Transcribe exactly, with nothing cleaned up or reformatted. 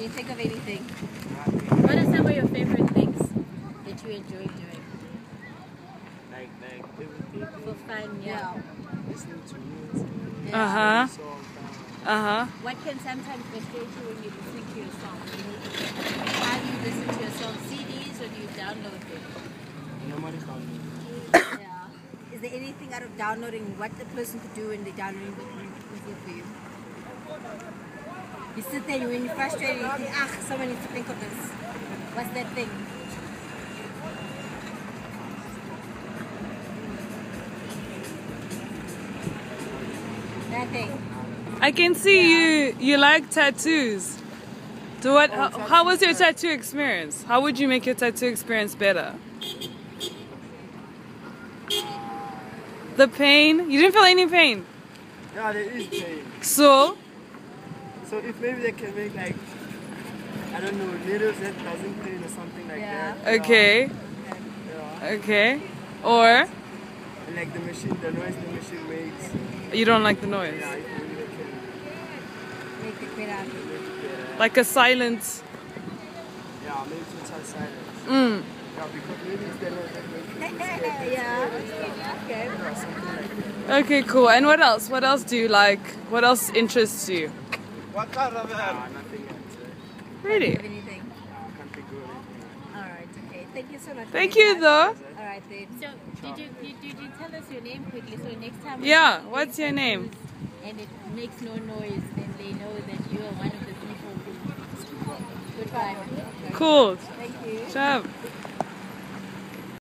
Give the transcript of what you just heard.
Can you think of anything? What are some of your favorite things that you enjoy doing? Like, like, for fun, yeah. Listening to music. Yeah. Uh huh. Uh huh. What can sometimes frustrate you when you listen to your song? How do you listen to your song? C Ds or do you download them? Nobody downloads. Yeah. Is there anything out of downloading? What the person could do when they download music for you? You sit there, you're really frustrated, you think, ah, someone needs to think of this. What's that thing? Nothing. I can see yeah. you you like tattoos. Do what? How, how was your tattoo experience? How would you make your tattoo experience better? The pain? You didn't feel any pain? Yeah, there is pain. So? So if maybe they can make like, I don't know, needles that doesn't pain or something like yeah. that. Okay. Yeah. Okay. Or? And like the machine, the noise the machine makes. You don't like the noise? Yeah, I think they can make it better. Like a silence. Yeah, maybe it's a silence. Mm. Yeah, because maybe it's the noise that makes it. Yeah. Okay. Yeah, something like that. Okay, cool. And what else? What else do you like? What else interests you? What kind of that? No, nothing else. Really? Can't anything. No, can't think of anything. Alright, okay. Thank you so much. Thank you time. though. Alright, babe. So, did you, did, did you tell us your name quickly so next time? Yeah, what's your name? And it makes no noise, then they know that you are one of the people who. Goodbye. Cool. Thank you. Ciao.